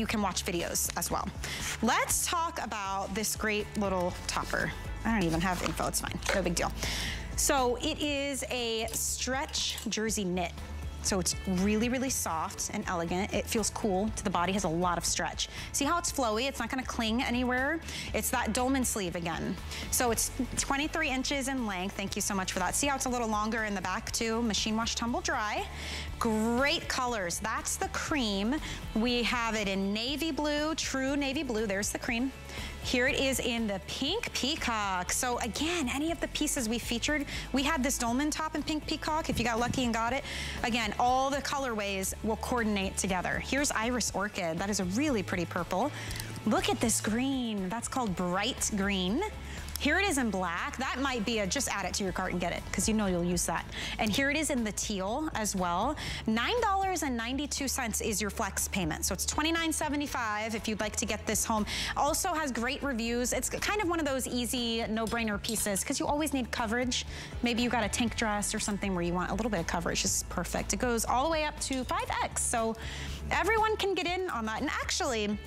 you can watch videos as well. Let's talk about this great little topper. I don't even have info, it's fine, no big deal. So it is a stretch jersey knit. So it's really, really soft and elegant. It feels cool to the body, has a lot of stretch. See how it's flowy? It's not gonna cling anywhere. It's that dolman sleeve again. So it's 23 inches in length. Thank you so much for that. See how it's a little longer in the back too? Machine wash, tumble dry. Great colors. That's the cream. We have it in navy blue, true navy blue. There's the cream. Here it is in the pink peacock. So again, any of the pieces we featured, we had this dolman top in pink peacock. If you got lucky and got it, again, all the colorways will coordinate together. Here's Iris Orchid. That is a really pretty purple. Look at this green. That's called bright green. Here it is in black. That might be a just add it to your cart and get it, because you know you'll use that. And here it is in the teal as well. $9.92 is your flex payment. So it's $29.75 if you'd like to get this home. Also has great reviews. It's kind of one of those easy no-brainer pieces, because you always need coverage. Maybe you got a tank dress or something where you want a little bit of coverage. This is perfect. It goes all the way up to 5X. So everyone can get in on that. And actually,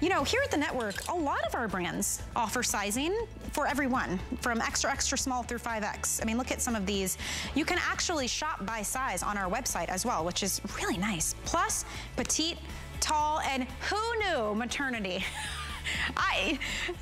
you know, here at the network, a lot of our brands offer sizing for everyone, from extra, extra small through 5X. I mean, look at some of these. You can actually shop by size on our website as well, which is really nice. Plus, petite, tall, and who knew maternity?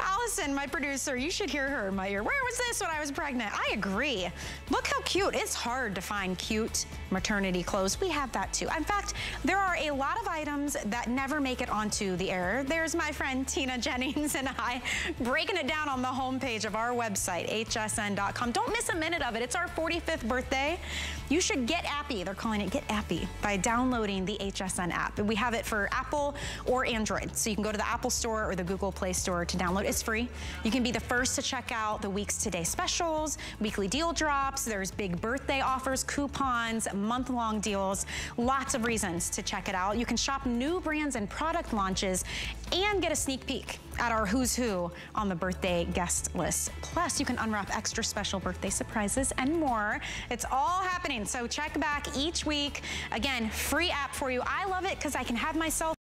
Allison, my producer, you should hear her in my ear. Where was this when I was pregnant? I agree. Look how cute. It's hard to find cute maternity clothes. We have that too. In fact, there are a lot of items that never make it onto the air. There's my friend Tina Jennings and I breaking it down on the homepage of our website, hsn.com. Don't miss a minute of it. It's our 45th birthday. You should get appy. They're calling it Get Appy by downloading the HSN app. We have it for Apple or Android. So you can go to the Apple Store or the Google Play Store to download. It's free. You can be the first to check out the week's today specials, weekly deal drops, there's big birthday offers, coupons, month-long deals, lots of reasons to check it out. You can shop new brands and product launches and get a sneak peek at our who's who on the birthday guest list. Plus, you can unwrap extra special birthday surprises and more. It's all happening, so check back each week. Again, free app for you. I love it because I can have myself